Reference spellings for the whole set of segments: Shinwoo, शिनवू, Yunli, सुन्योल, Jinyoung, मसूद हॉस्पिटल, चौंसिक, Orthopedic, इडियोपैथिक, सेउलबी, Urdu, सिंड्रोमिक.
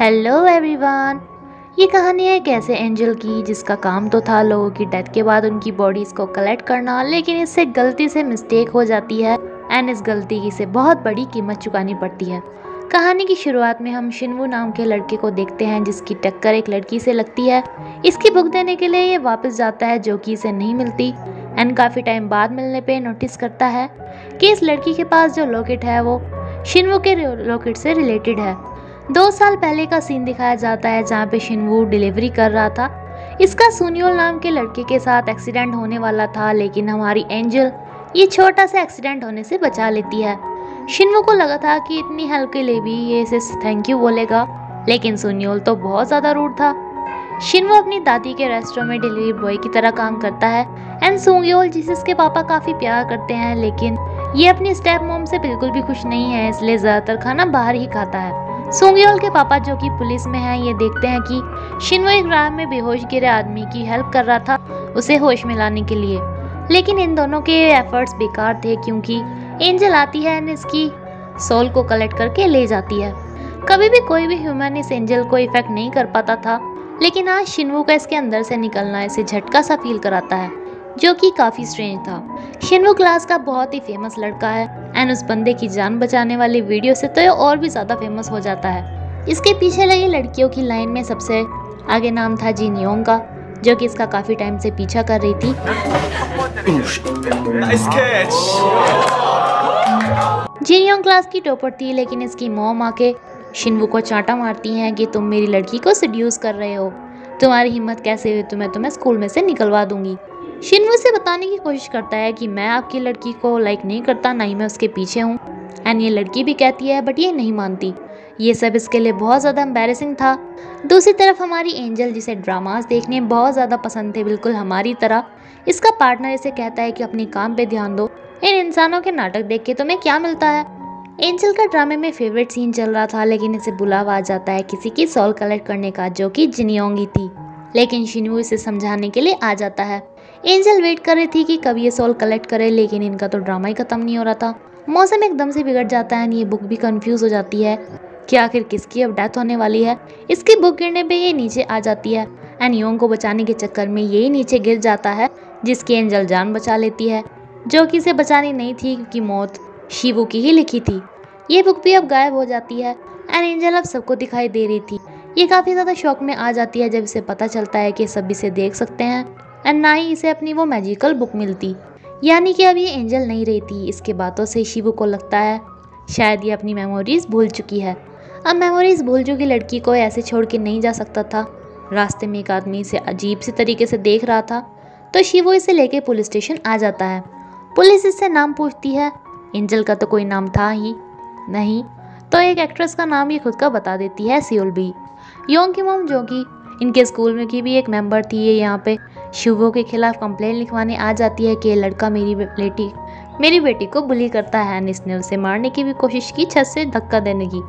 Hello everyone, ये कहानी है एक ऐसे एंजल की जिसका काम तो था लोगों की डेथ के बाद उनकी बॉडीज़ को कलेक्ट करना, लेकिन इससे गलती से मिस्टेक हो जाती है एंड इस गलती की से बहुत बड़ी कीमत चुकानी पड़ती है। कहानी की शुरुआत में हम शिनवू नाम के लड़के को देखते हैं जिसकी टक्कर एक लड़की से लगती है। इसकी बुक देने के लिए ये वापस जाता है जो कि इसे नहीं मिलती एंड काफ़ी टाइम बाद मिलने पर नोटिस करता है कि इस लड़की के पास जो लॉकेट है वो शिनवू के लॉकेट से रिलेटेड है। 2 साल पहले का सीन दिखाया जाता है जहाँ पे शिनवू डिलीवरी कर रहा था। इसका सुन्योल नाम के लड़के के साथ एक्सीडेंट होने वाला था, लेकिन हमारी एंजल ये छोटा सा एक्सीडेंट होने से बचा लेती है। शिनवू को लगा था कि इतनी हेल्प के लिए भी ये इसे थैंक यू बोलेगा, लेकिन सुन्योल तो बहुत ज़्यादा रूड था। शिनवू अपनी दादी के रेस्टोरेंट में डिलीवरी बॉय की तरह काम करता है एंड सुन्योल जिसे इसके पापा काफ़ी प्यार करते हैं, लेकिन ये अपनी स्टेप मॉम से बिल्कुल भी खुश नहीं है, इसलिए ज़्यादातर खाना बाहर ही खाता है। सुन्योल के पापा जो कि पुलिस में हैं, ये देखते हैं कि शिनवू एक राह में बेहोश गिरे आदमी की हेल्प कर रहा था उसे होश में लाने के लिए, लेकिन इन दोनों के एफर्ट्स बेकार थे क्योंकि एंजल आती है और इसकी सोल को कलेक्ट करके ले जाती है। कभी भी कोई भी ह्यूमन इस एंजल को इफेक्ट नहीं कर पाता था, लेकिन आज शिनवू का इसके अंदर से निकलना इसे झटका सा फील कराता है जो कि काफ़ी स्ट्रेंज था। शिनवू क्लास का बहुत ही फेमस लड़का है एंड उस बंदे की जान बचाने वाली वीडियो से तो ये और भी ज़्यादा फेमस हो जाता है। इसके पीछे लगी लड़कियों की लाइन में सबसे आगे नाम था जिनयोंग का, जो कि इसका काफ़ी टाइम से पीछा कर रही थी। जिनयोंग क्लास की टॉपर थी, लेकिन इसकी मॉम आके शिनवू को चांटा मारती हैं कि तुम मेरी लड़की को सड्यूस कर रहे हो, तुम्हारी हिम्मत कैसे हुई, तो मैं तुम्हें स्कूल में से निकलवा दूंगी। शिनवू से बताने की कोशिश करता है कि मैं आपकी लड़की को लाइक नहीं करता, ना ही मैं उसके पीछे हूँ एंड ये लड़की भी कहती है, बट ये नहीं मानती। ये सब इसके लिए बहुत ज़्यादा एम्बैरेसिंग था। दूसरी तरफ हमारी एंजल जिसे ड्रामास देखने बहुत ज़्यादा पसंद थे, बिल्कुल हमारी तरह इसका पार्टनर इसे कहता है कि अपने काम पे ध्यान दो, इन इंसानों के नाटक देख के तुम्हें क्या मिलता है। एंजल का ड्रामे में फेवरेट सीन चल रहा था, लेकिन इसे बुलावा आ जाता है किसी की सोल कलेक्ट करने का जो कि जिनयोंग ही थी, लेकिन शिनवू इसे समझाने के लिए आ जाता है। एंजल वेट कर रही थी कि कब ये सोल कलेक्ट करे, लेकिन इनका तो ड्रामा ही खत्म नहीं हो रहा था। मौसम एकदम से बिगड़ जाता है और ये बुक भी कंफ्यूज हो जाती है कि आखिर किसकी अब डेथ होने वाली है। इसकी बुक गिरने पे ये नीचे आ जाती है एंड योंग को बचाने के चक्कर में यही नीचे गिर जाता है, जिसकी एंजल जान बचा लेती है जो कि इसे बचानी नहीं थी क्योंकि मौत शिनवू की ही लिखी थी। ये बुक भी अब गायब हो जाती है एंड एंजल अब सबको दिखाई दे रही थी। ये काफ़ी ज़्यादा शौक में आ जाती है जब इसे पता चलता है कि सब इसे देख सकते हैं एंड ना ही इसे अपनी वो मैजिकल बुक मिलती, यानी कि अब ये एंजल नहीं रही थी। इसके बातों से शिनवू को लगता है शायद ये अपनी मेमोरीज़ भूल चुकी है। अब मेमोरीज़ भूल चुकी लड़की को ऐसे छोड़ के नहीं जा सकता था। रास्ते में एक आदमी इसे अजीब सी तरीके से देख रहा था, तो शिनवू इसे लेके पुलिस स्टेशन आ जाता है। पुलिस इससे नाम पूछती है, एंजल का तो कोई नाम था ही नहीं, तो एक एक्ट्रेस का नाम ये खुद का बता देती है, सेउलबी। योंग की मॉम जो कि इनके स्कूल में की भी एक मेंबर थी, ये यहाँ पे शिनवू के खिलाफ कंप्लेंट लिखवाने आ जाती है कि लड़का मेरी बेटी को बुली करता है और इसने उसे मारने की भी कोशिश की, छत से धक्का देने की।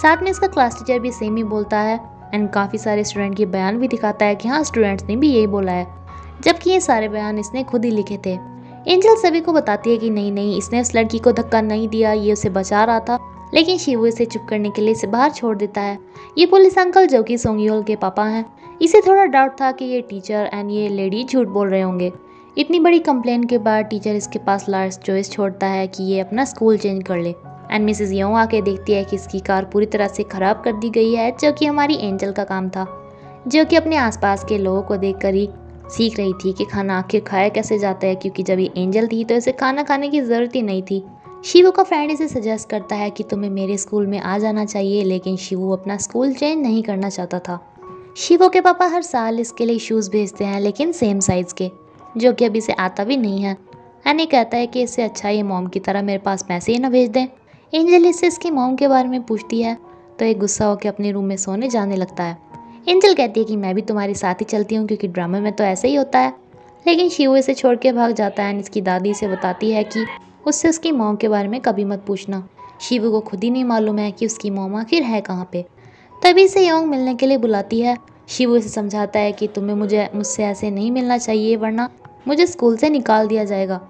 साथ में इसका क्लास टीचर भी सेम ही बोलता है एंड काफ़ी सारे स्टूडेंट के बयान भी दिखाता है कि हाँ, स्टूडेंट्स ने भी यही बोला है, जबकि ये सारे बयान इसने खुद ही लिखे थे। एंजल सभी को बताती है कि नहीं, इसने उस लड़की को धक्का नहीं दिया, ये उसे बचा रहा था, लेकिन शिनवू इसे चुप करने के लिए इसे बाहर छोड़ देता है। ये पुलिस अंकल जो कि सुन्योल के पापा हैं, इसे थोड़ा डाउट था कि ये टीचर एंड ये लेडी झूठ बोल रहे होंगे। इतनी बड़ी कंप्लेन के बाद टीचर इसके पास लास्ट चॉइस छोड़ता है कि ये अपना स्कूल चेंज कर ले एंड मिसेस योंग आके देखती है कि इसकी कार पूरी तरह से ख़राब कर दी गई है, जो कि हमारी एंजल का काम था, जो कि अपने आसपास के लोगों को देख कर ही सीख रही थी कि खाना आखिर खाया कैसे जाता है, क्योंकि जब ये एंजल थी तो इसे खाना खाने की ज़रूरत ही नहीं थी। शिनवू का फ्रेंड इसे सजेस्ट करता है कि तुम्हें मेरे स्कूल में आ जाना चाहिए, लेकिन शिनवू अपना स्कूल चेंज नहीं करना चाहता था। शिनवू के पापा हर साल इसके लिए शूज़ भेजते हैं, लेकिन सेम साइज़ के, जो कि अब इसे आता भी नहीं है। एनी कहता है कि इससे अच्छा ये मॉम की तरह मेरे पास पैसे ही ना भेज दें। एंजल इससे इसकी मॉम के बारे में पूछती है, तो ये गुस्सा होकर अपने रूम में सोने जाने लगता है। एंजल कहती है कि मैं भी तुम्हारे साथ ही चलती हूँ क्योंकि ड्रामा में तो ऐसा ही होता है, लेकिन शिनवू इसे छोड़ के भाग जाता है। इसकी दादी इसे बताती है कि उससे उसकी मॉम के बारे में कभी मत पूछना। शिनवू को खुद ही नहीं मालूम है कि उसकी मॉम आखिर है कहाँ पे। तभी इसे योंग मिलने के लिए बुलाती है। शिनवू इसे समझाता है कि तुम्हें मुझसे ऐसे नहीं मिलना चाहिए, वरना मुझे स्कूल से निकाल दिया जाएगा,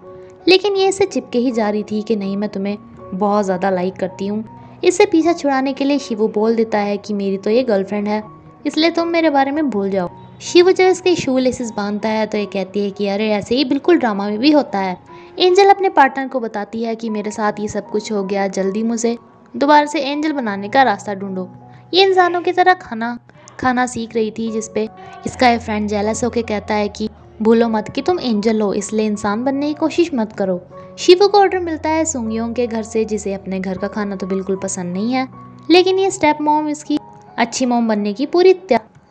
लेकिन ये इसे चिपके ही जा रही थी कि नहीं, मैं तुम्हें बहुत ज़्यादा लाइक करती हूँ। इससे पीछा छुड़ाने के लिए शिवू बोल देता है कि मेरी तो ये गर्लफ्रेंड है, इसलिए तुम मेरे बारे में भूल जाओ। शिवू जब इसके शू लेसेस बांधता है तो ये कहती है कि अरे ऐसे ही बिल्कुल ड्रामा में भी होता है। एंजल अपने पार्टनर को बताती है कि मेरे साथ ये सब कुछ हो गया, जल्दी मुझे दोबारा से एंजल बनाने का रास्ता ढूंढो। ये इंसानों की तरह खाना सीख रही थी, जिसपे इसका ये फ्रेंड जेलस होके कहता है कि भूलो मत कि तुम एंजल हो, इसलिए इंसान बनने की कोशिश मत करो। शिवू को ऑर्डर मिलता है सुंगयोंग के घर से, जिसे अपने घर का खाना तो बिल्कुल पसंद नहीं है, लेकिन ये स्टेप मॉम इसकी अच्छी मॉम बनने की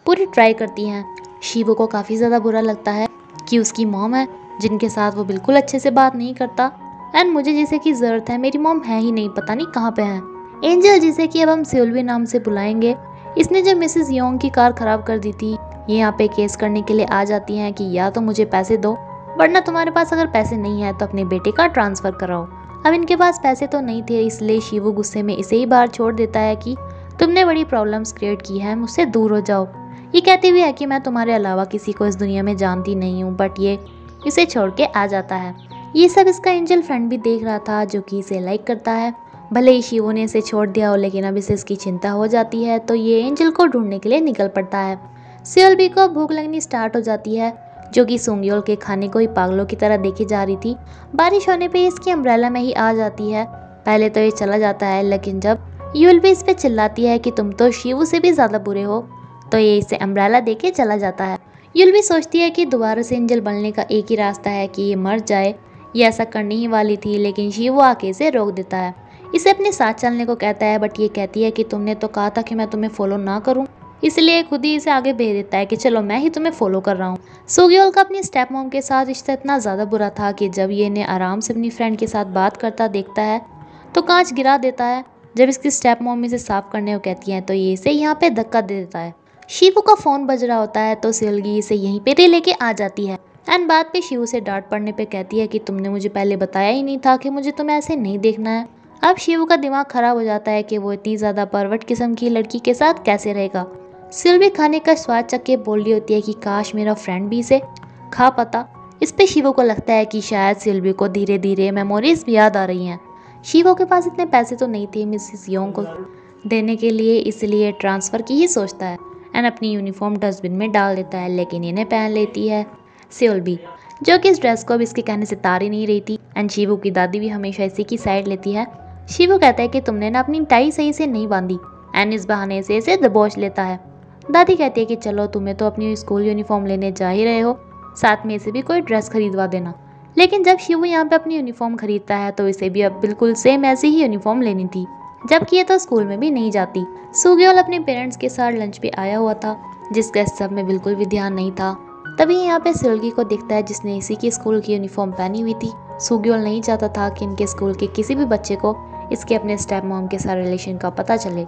पूरी ट्राई करती हैं। शिवू को काफ़ी ज़्यादा बुरा लगता है कि उसकी मॉम है जिनके साथ वो बिल्कुल अच्छे से बात नहीं करता, एंड मुझे जिसे कि ज़रूरत है मेरी मॉम है ही नहीं, पता नहीं कहाँ पे है। एंजल जिसे कि अब हम सेउलबी नाम से बुलाएंगे, इसने जब मिसेस योंग की कार ख़राब कर दी थी, ये यहाँ पे केस करने के लिए आ जाती हैं कि या तो मुझे पैसे दो वरना तुम्हारे पास अगर पैसे नहीं है तो अपने बेटे का ट्रांसफ़र कराओ। अब इनके पास पैसे तो नहीं थे, इसलिए शिवू गुस्से में इसे ही बाहर छोड़ देता है कि तुमने बड़ी प्रॉब्लम्स क्रिएट की है, मुझसे दूर हो जाओ। ये कहते हुए है कि मैं तुम्हारे अलावा किसी को इस दुनिया में जानती नहीं हूँ, बट ये इसे छोड़ के आ जाता है। ये सब इसका एंजल फ्रेंड भी देख रहा था जो कि इसे लाइक करता है। भले ही शिवू ने इसे छोड़ दिया हो, लेकिन अब इसे इसकी चिंता हो जाती है, तो ये एंजल को ढूंढने के लिए निकल पड़ता है। सेउलबी को भूख लगनी स्टार्ट हो जाती है, जो कि सुंगयोल के खाने को ही पागलों की तरह देखी जा रही थी। बारिश होने पे इसकी अम्ब्रेला में ही आ जाती है। पहले तो ये चला जाता है, लेकिन जब सेउलबी इस पे चिल्लाती है कि तुम तो शिवू से भी ज़्यादा बुरे हो, तो ये इसे अम्ब्रेला देके चला जाता है। सेउलबी सोचती है कि दोबारा से एंजल बनने का एक ही रास्ता है कि ये मर जाए, ये ऐसा करने ही वाली थी, लेकिन शिवू आके इसे रोक देता है। इसे अपने साथ चलने को कहता है, बट ये कहती है कि तुमने तो कहा था कि मैं तुम्हें फॉलो ना करूं, इसलिए खुद ही इसे आगे भेज देता है कि चलो मैं ही तुम्हें फॉलो कर रहा हूँ। सुंगयोल का अपनी स्टेप मॉम के साथ रिश्ता इतना ज़्यादा बुरा था कि जब ये इन्हें आराम से अपनी फ्रेंड के साथ बात करता देखता है तो कांच गिरा देता है। जब इसकी स्टेप मॉम इसे साफ करने को कहती है तो ये इसे यहाँ पे धक्का दे देता है। शिवू का फ़ोन बज रहा होता है तो सेउलगी इसे यहीं पर लेके आ जाती है, एंड बाद पे शिवू से डांट पड़ने पे कहती है कि तुमने मुझे पहले बताया ही नहीं था कि मुझे तुम्हें ऐसे नहीं देखना है। अब शिवू का दिमाग खराब हो जाता है कि वो इतनी ज़्यादा परवट किस्म की लड़की के साथ कैसे रहेगा। सेउलबी खाने का स्वाद चख के बोल रही होती है कि काश मेरा फ्रेंड भी इसे खा पाता। इस पे शिवू को लगता है कि शायद सेउलबी को धीरे धीरे मेमोरीज भी याद आ रही हैं। शिवू के पास इतने पैसे तो नहीं थे मिसिस योंग को देने के लिए, इसलिए ट्रांसफ़र की ही सोचता है एंड अपनी यूनिफॉर्म डस्टबिन में डाल देता है, लेकिन इन्हें पहन लेती है सेउलबी, जो कि इस ड्रेस को अब इसके कहने से तारी नहीं रही थी। एंड शिवू की दादी भी हमेशा इसी की साइड लेती है। शिवू कहता है कि तुमने ना अपनी टाई सही से नहीं बांधी, एंड इस बहाने से इसे दबोच लेता है। दादी कहती है कि चलो तुम्हें तो अपनी स्कूल यूनिफॉर्म लेने जा ही रहे हो, साथ में इसे भी कोई ड्रेस खरीदवा देना। लेकिन जब शिवू यहाँ पे अपनी यूनिफॉर्म खरीदता है तो इसे भी अब बिल्कुल सेम ऐसी ही यूनिफॉर्म लेनी थी, जबकि ये तो स्कूल में भी नहीं जाती। सुंगयोल अपने पेरेंट्स के साथ लंच पे आया हुआ था, जिसका सब में बिल्कुल भी ध्यान नहीं था। तभी यहाँ पे सेउलगी को दिखता है जिसने इसी की स्कूल की यूनिफॉर्म पहनी हुई थी। सुंगयोल नहीं चाहता था कि इनके स्कूल के किसी भी बच्चे को इसके अपने स्टेप मॉम के साथ रिलेशन का पता चले।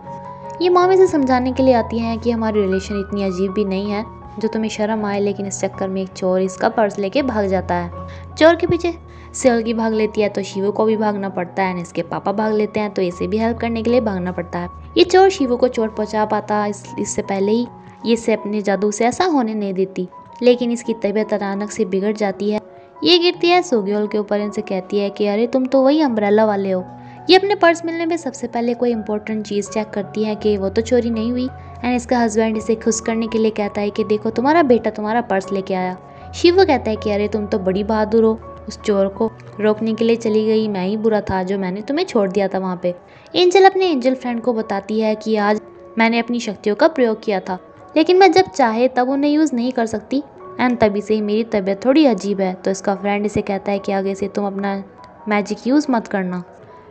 ये मॉम इसे समझाने के लिए आती हैं कि हमारी रिलेशन इतनी अजीब भी नहीं है जो तुम्हें शर्म आए, लेकिन इस चक्कर में एक चोर इसका पर्स लेके भाग जाता है। चोर के पीछे सेउलगी भाग लेती है तो शिवू को भी भागना पड़ता है, और इसके पापा भाग लेते हैं तो इसे भी हेल्प करने के लिए भागना पड़ता है। ये चोर शिवू को चोट पहुँचा पाता इससे पहले ही ये इसे अपने जादू से ऐसा होने नहीं देती, लेकिन इसकी तबीयत अचानक से बिगड़ जाती है। ये गिरती है सुंगयोल के ऊपर, इनसे कहती है कि अरे तुम तो वही अम्ब्रेला वाले हो। ये अपने पर्स मिलने में सबसे पहले कोई इंपॉर्टेंट चीज़ चेक करती है कि वो तो चोरी नहीं हुई, एंड इसका हस्बैंड इसे खुश करने के लिए कहता है कि देखो तुम्हारा बेटा तुम्हारा पर्स लेके आया। शिवू कहता है कि अरे तुम तो बड़ी बहादुर हो, उस चोर को रोकने के लिए चली गई, मैं ही बुरा था जो मैंने तुम्हें छोड़ दिया था वहाँ पे। एंजल अपने एंजल फ्रेंड को बताती है कि आज मैंने अपनी शक्तियों का प्रयोग किया था, लेकिन मैं जब चाहे तब उन्हें यूज़ नहीं कर सकती, एंड तभी से ही मेरी तबीयत थोड़ी अजीब है। तो इसका फ्रेंड इसे कहता है कि आगे से तुम अपना मैजिक यूज़ मत करना।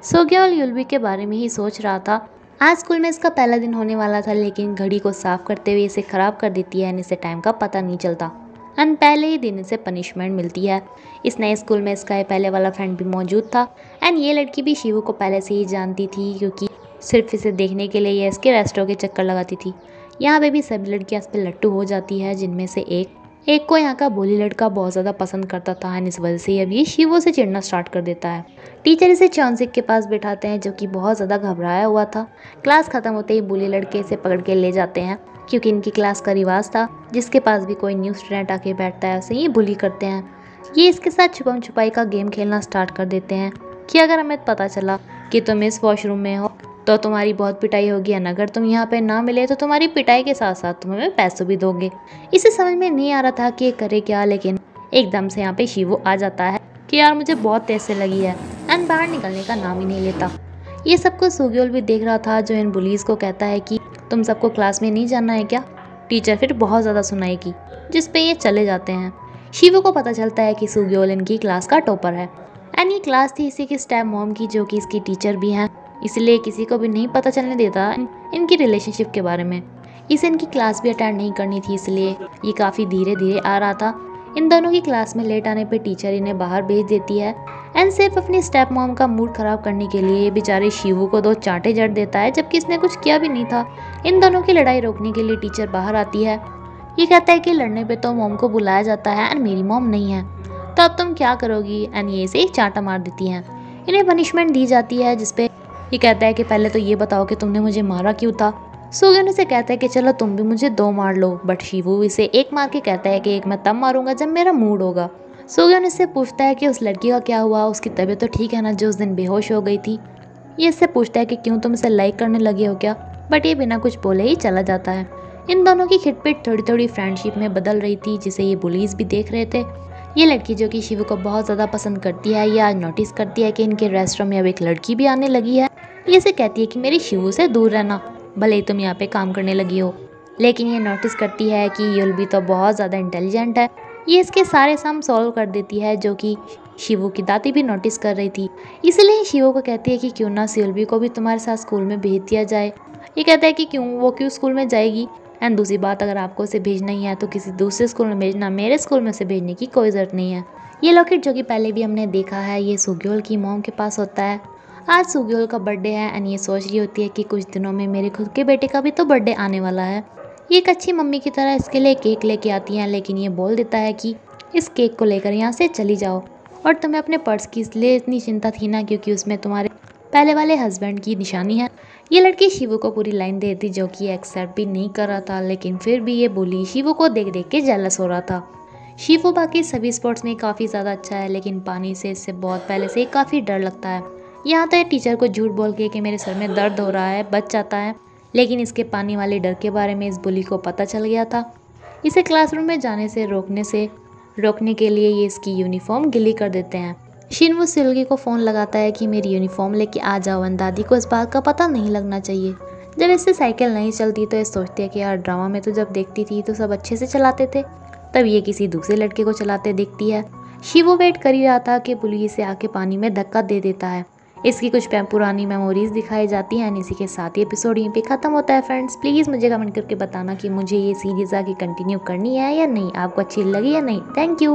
सुंगयोल सेउलबी के बारे में ही सोच रहा था। आज स्कूल में इसका पहला दिन होने वाला था, लेकिन घड़ी को साफ करते हुए इसे ख़राब कर देती है, एंड इसे टाइम का पता नहीं चलता, एंड पहले ही दिन इसे पनिशमेंट मिलती है। इस नए स्कूल में इसका पहले वाला फ्रेंड भी मौजूद था, एंड ये लड़की भी शिवू को पहले से ही जानती थी, क्योंकि सिर्फ इसे देखने के लिए यह इसके रेस्टोरेंट के चक्कर लगाती थी। यहाँ पे भी सभी लड़कियाँ इस पर लट्टू हो जाती है, जिनमें से एक को यहाँ का बोली लड़का बहुत ज़्यादा पसंद करता था, और इस वजह से अब ये शिवू से चिढ़ना स्टार्ट कर देता है। टीचर इसे चौंसिक के पास बैठाते हैं, जो कि बहुत ज़्यादा घबराया हुआ था। क्लास ख़त्म होते ही बोली लड़के इसे पकड़ के ले जाते हैं, क्योंकि इनकी क्लास का रिवाज था जिसके पास भी कोई न्यू स्टूडेंट आके बैठता है उसे ये बुली करते हैं। ये इसके साथ छुपम छुपाई का गेम खेलना स्टार्ट कर देते हैं कि अगर हमें पता चला कि तुम इस वॉशरूम में हो तो तुम्हारी बहुत पिटाई होगी, और अगर तुम यहाँ पे ना मिले तो तुम्हारी पिटाई के साथ साथ तुम्हें पैसों भी दोगे। इसे समझ में नहीं आ रहा था कि ये करे क्या, लेकिन एकदम से यहाँ पे शिवू आ जाता है कि यार मुझे बहुत तेज से लगी है, एंड बाहर निकलने का नाम ही नहीं लेता। ये सब कुछ सुग्योल भी देख रहा था, जो इन बुलीज को कहता है कि तुम सबको क्लास में नहीं जाना है क्या, टीचर फिर बहुत ज़्यादा सुनाएगी, जिसपे ये चले जाते हैं। शिवू को पता चलता है कि सुग्योल इनकी क्लास का टॉपर है, एंड ये क्लास थी इसी की स्टेप मॉम की, जो कि इसकी टीचर भी हैं, इसलिए किसी को भी नहीं पता चलने देता इनकी रिलेशनशिप के बारे में। इसे इनकी क्लास भी अटेंड नहीं करनी थी, इसलिए ये काफ़ी धीरे धीरे आ रहा था। इन दोनों की क्लास में लेट आने पे टीचर इन्हें बाहर भेज देती है, एंड सिर्फ अपनी स्टेप मॉम का मूड खराब करने के लिए बेचारे शिवू को दो चांटे जड़ देता है, जबकि इसने कुछ किया भी नहीं था। इन दोनों की लड़ाई रोकने के लिए टीचर बाहर आती है। ये कहता है कि लड़ने पे तो मॉम को बुलाया जाता है एंड मेरी मॉम नहीं है, तो अब तुम क्या करोगी, एंड ये इसे चांटा मार देती है। इन्हें पनिशमेंट दी जाती है, जिसपे ये कहता है कि पहले तो ये बताओ कि तुमने मुझे मारा क्यों था। सुग्योल इसे कहता है कि चलो तुम भी मुझे दो मार लो, बट शिवू इसे एक मार के कहता है कि एक मैं तब मारूंगा जब मेरा मूड होगा। सुग्योल इससे पूछता है कि उस लड़की का क्या हुआ, उसकी तबीयत तो ठीक है ना जो उस दिन बेहोश हो गई थी। ये इससे पूछता है कि क्यों तुम इसे लाइक करने लगे हो क्या, बट ये बिना कुछ बोले ही चला जाता है। इन दोनों की खिटपिट थोड़ी थोड़ी फ्रेंडशिप में बदल रही थी, जिसे ये बुलीज भी देख रहे थे। ये लड़की जो कि शिवू को बहुत ज़्यादा पसंद करती है, ये आज नोटिस करती है कि इनके रेस्टोरेंट में अब एक लड़की भी आने लगी है। ये इसे कहती है कि मेरे शिवू से दूर रहना, भले ही तुम यहाँ पे काम करने लगी हो। लेकिन ये नोटिस करती है कि युल्बी तो बहुत ज़्यादा इंटेलिजेंट है, ये इसके सारे सम सॉल्व कर देती है, जो कि शिवू की दादी भी नोटिस कर रही थी। इसलिए शिवू को कहती है कि क्यों ना युल्बी को भी तुम्हारे साथ स्कूल में भेज दिया जाए। ये कहता है कि क्यों स्कूल में जाएगी, एंड दूसरी बात अगर आपको उसे भेजना ही है तो किसी दूसरे स्कूल में भेजना, मेरे स्कूल में उसे भेजने की कोई ज़रूरत नहीं है। ये लॉकेट जो कि पहले भी हमने देखा है, ये सुग्योल की मॉम के पास होता है। आज सुग्योल का बर्थडे है, एंड ये सोच रही होती है कि कुछ दिनों में मेरे खुद के बेटे का भी तो बर्थडे आने वाला है। ये एक अच्छी मम्मी की तरह इसके लिए केक लेके आती है, लेकिन ये बोल देता है कि इस केक को लेकर यहाँ से चली जाओ, और तुम्हें अपने पर्स की इसलिए इतनी चिंता थी ना क्योंकि उसमें तुम्हारे पहले वाले हस्बैंड की निशानी है। ये लड़की शिवू को पूरी लाइन देती, जो कि एक्सेप्ट भी नहीं कर रहा था, लेकिन फिर भी ये बोली शिवू को देख देख के जेलस हो रहा था। शिवू बाकी सभी स्पोर्ट्स में काफ़ी ज़्यादा अच्छा है, लेकिन पानी से इससे बहुत पहले से काफ़ी डर लगता है। यहाँ तो टीचर को झूठ बोल के कि मेरे सर में दर्द हो रहा है बच जाता है, लेकिन इसके पानी वाले डर के बारे में इस बुली को पता चल गया था। इसे क्लासरूम में जाने से रोकने के लिए ये इसकी यूनिफॉर्म गिली कर देते हैं। शिनवू सिल्गी को फ़ोन लगाता है कि मेरी यूनिफॉर्म लेके आ जाओ, एंड दादी को इस बात का पता नहीं लगना चाहिए। जब इससे साइकिल नहीं चलती तो ये सोचती है कि यार ड्रामा में तो जब देखती थी तो सब अच्छे से चलाते थे, तब ये किसी दूसरे लड़के को चलाते दिखती है। शिवू वेट कर ही रहा था कि बुली इसे आके पानी में धक्का दे देता है। इसकी कुछ पुरानी मेमोरीज दिखाई जाती हैं, एंड इसी के साथ ये एपिसोड यहीं पे ख़त्म होता है। फ्रेंड्स प्लीज़ मुझे कमेंट करके बताना कि मुझे ये सीरीज़ आगे कंटिन्यू करनी है या नहीं, आपको अच्छी लगी या नहीं। Thank you.